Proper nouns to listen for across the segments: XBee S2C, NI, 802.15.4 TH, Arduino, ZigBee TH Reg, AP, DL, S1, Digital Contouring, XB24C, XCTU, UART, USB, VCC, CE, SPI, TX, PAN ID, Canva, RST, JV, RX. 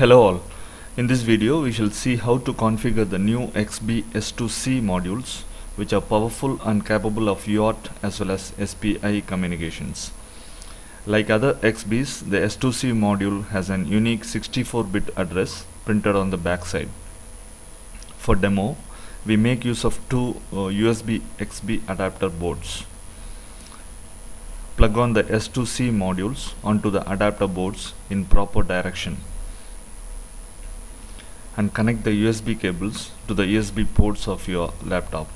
Hello all. In this video we shall see how to configure the new XBee S2C modules, which are powerful and capable of UART as well as SPI communications. Like other XBees, the S2C module has an unique 64-bit address printed on the backside. For demo, we make use of two USB XBee adapter boards. Plug on the S2C modules onto the adapter boards in proper direction and connect the USB cables to the USB ports of your laptop.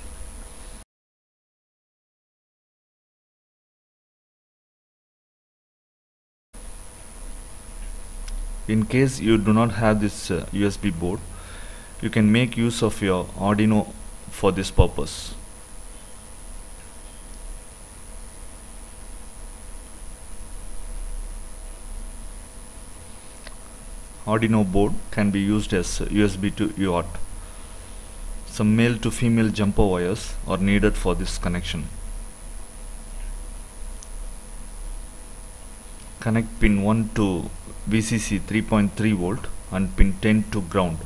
In case you do not have this USB board, you can make use of your Arduino for this purpose. Arduino board can be used as USB to UART. Some male to female jumper wires are needed for this connection. Connect pin 1 to VCC 3.3 volt and pin 10 to ground.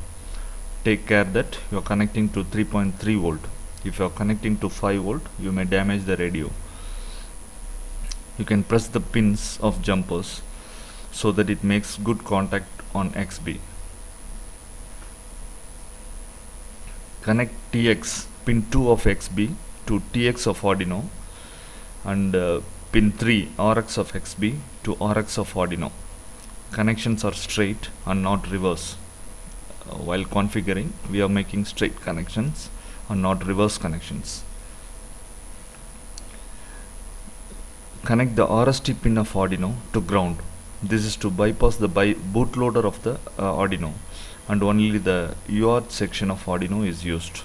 Take care that you are connecting to 3.3 volt. If you are connecting to 5 volt, you may damage the radio. You can press the pins of jumpers so that it makes good contact on XBee. Connect TX pin 2 of XBee to TX of Arduino and pin 3 RX of XBee to RX of Arduino. Connections are straight and not reverse. While configuring, we are making straight connections and not reverse connections. Connect the RST pin of Arduino to ground. This is to bypass the bootloader of the Arduino, and only the UART section of Arduino is used.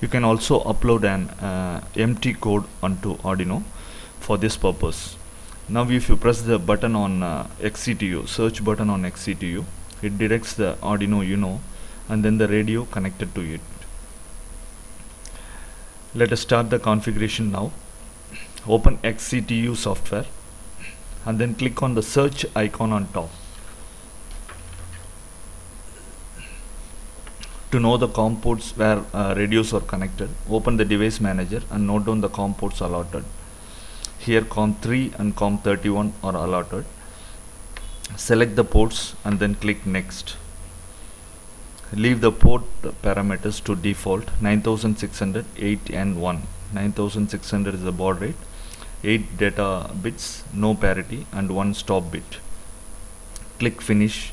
You can also upload an empty code onto Arduino for this purpose. Now if you press the button on XCTU, search button on XCTU, it directs the Arduino Uno and then the radio connected to it. Let us start the configuration now. Open XCTU software and then click on the search icon on top. To know the COM ports where radios are connected, open the device manager and note down the COM ports allotted. Here COM3 and COM31 are allotted. Select the ports and then click next. Leave the port parameters to default 9600, 8 and 1. 9600 is the baud rate, 8 data bits, no parity, and 1 stop bit. Click finish.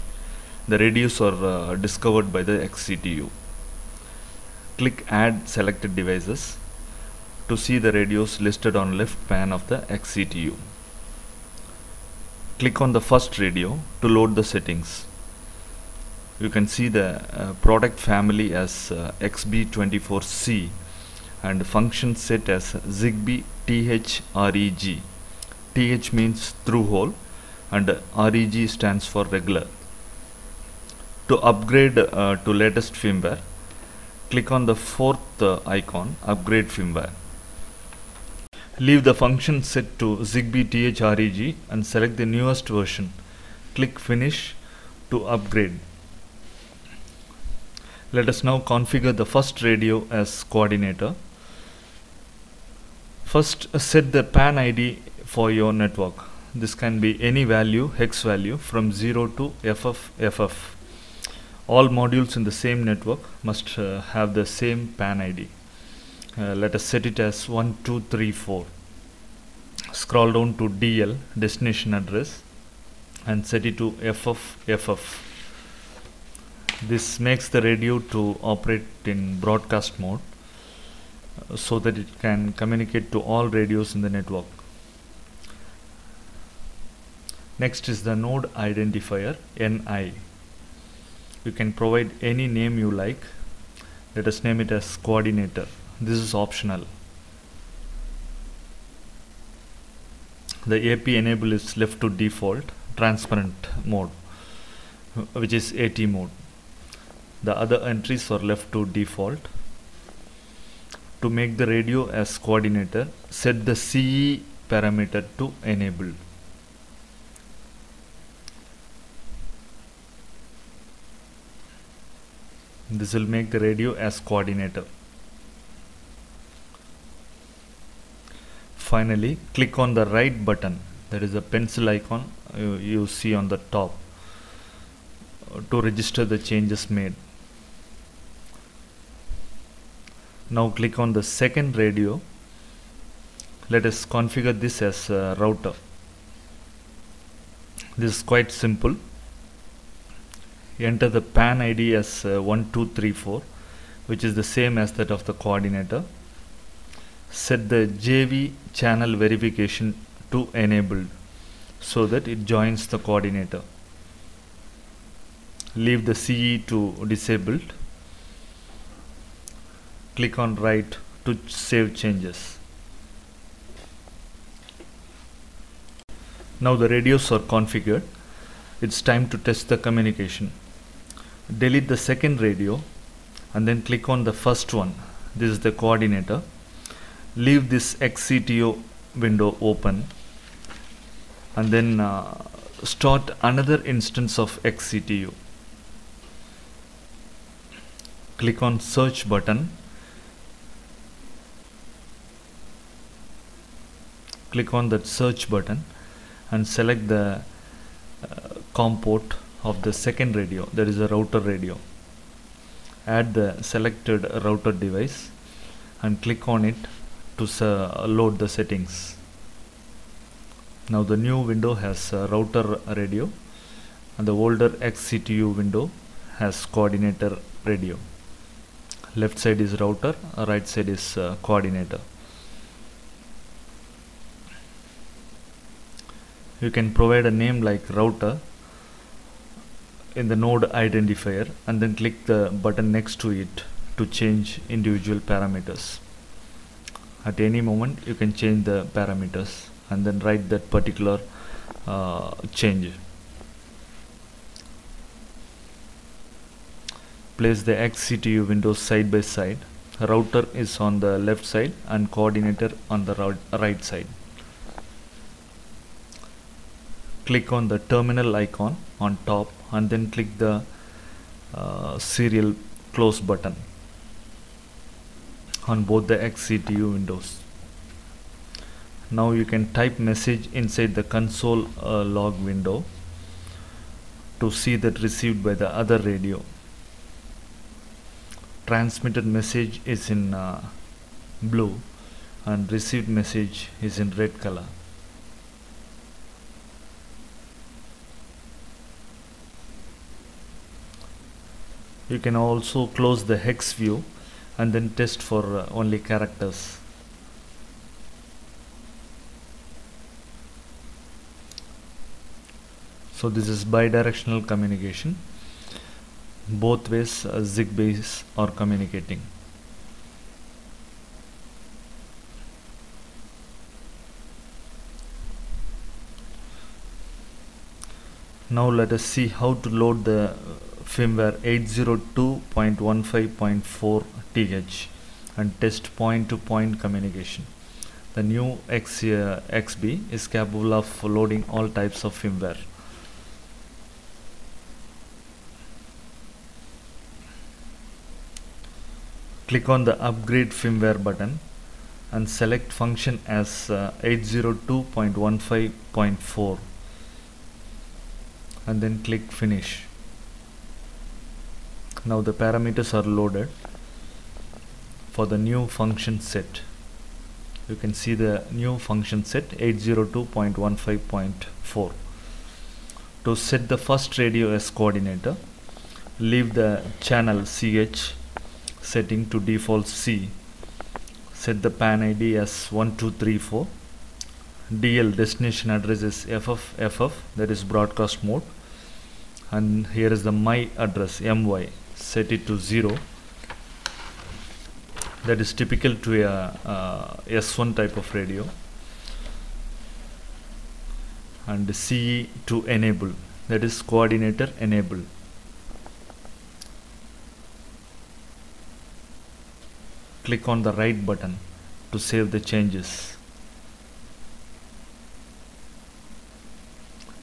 The radios are discovered by the XCTU. Click add selected devices to see the radios listed on left pan of the XCTU. Click on the first radio to load the settings. You can see the product family as XB24C and function set as ZigBee TH Reg. TH means through hole and Reg stands for regular. To upgrade to latest firmware, click on the fourth icon, upgrade firmware. Leave the function set to ZigBee TH Reg and select the newest version. Click finish to upgrade. Let us now configure the first radio as coordinator. First, set the PAN ID for your network. This can be any value, hex value, from 0 to FFFF. All modules in the same network must have the same PAN ID. Let us set it as 1234. Scroll down to DL, destination address, and set it to FFFF. This makes the radio to operate in broadcast mode, so that it can communicate to all radios in the network. Next is the node identifier, NI. You can provide any name you like. Let us name it as coordinator. This is optional. The AP enable is left to default, transparent mode, which is AT mode. The other entries are left to default. To make the radio as coordinator, set the CE parameter to enabled. This will make the radio as coordinator. Finally, click on the right button, that is a pencil icon you see on the top, to register the changes made. Now click on the second radio. Let us configure this as a router. This is quite simple. Enter the PAN ID as 1234, which is the same as that of the coordinator. Set the JV channel verification to enabled so that it joins the coordinator. Leave the CE to disabled. Click on right to save changes. Now the radios are configured. It's time to test the communication. Delete the second radio and then click on the first one. This is the coordinator. Leave this XCTU window open and then start another instance of XCTU. Click on search button. Click on that search button and select the COM port of the second radio, that is a router radio. Add the selected router device and click on it to load the settings. Now the new window has router radio and the older XCTU window has coordinator radio. Left side is router, right side is coordinator. You can provide a name like router in the node identifier and then click the button next to it to change individual parameters. At any moment you can change the parameters and then write that particular change. Place the XCTU windows side by side. Router is on the left side and coordinator on the right side. Click on the terminal icon on top and then click the serial close button on both the XCTU windows. Now you can type message inside the console log window to see that received by the other radio. Transmitted message is in blue and received message is in red color. You can also close the hex view and then test for only characters. So this is bidirectional communication. Both ways ZigBees are communicating. Now let us see how to load the firmware 802.15.4 TH and test point-to-point communication. The new XBee is capable of loading all types of firmware. Click on the upgrade firmware button and select function as 802.15.4 and then click finish. Now the parameters are loaded for the new function set. You can see the new function set 802.15.4. To set the first radio as coordinator, leave the channel CH setting to default C. Set the PAN ID as 1234. DL destination address is FFFF, that is broadcast mode, and here is the my address MY. Set it to 0. That is typical to a S1 type of radio. And CE to enable, that is coordinator enable. Click on the right button to save the changes.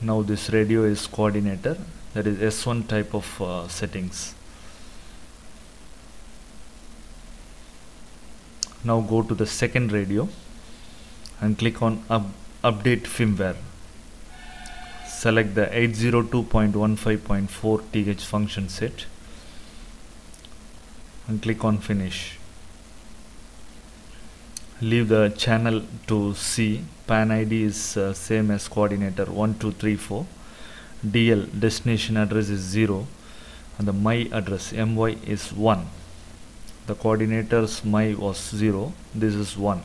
Now this radio is coordinator, that is S1 type of settings. Now go to the second radio and click on update firmware. Select the 802.15.4 TH function set and click on finish. Leave the channel to C. PAN ID is same as coordinator 1234. DL destination address is 0 and the my address my is 1. The coordinators my was 0, this is 1.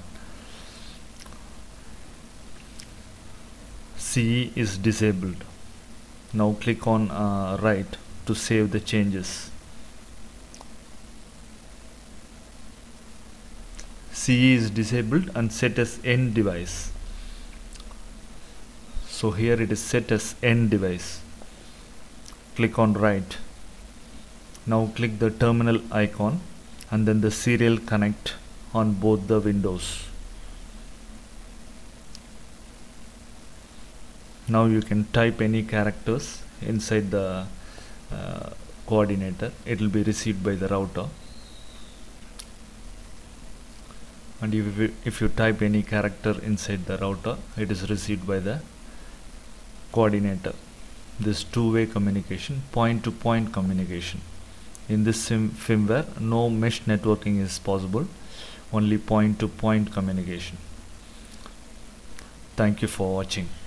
CE is disabled. Now click on right to save the changes. CE is disabled and set as N device. So here it is set as N device. Click on right. Now click the terminal icon and then the serial connect on both the windows. Now you can type any characters inside the coordinator. It will be received by the router. And if you type any character inside the router, it is received by the coordinator. This two-way communication, point-to-point communication. In this firmware, no mesh networking is possible, only point-to-point communication. Thank you for watching.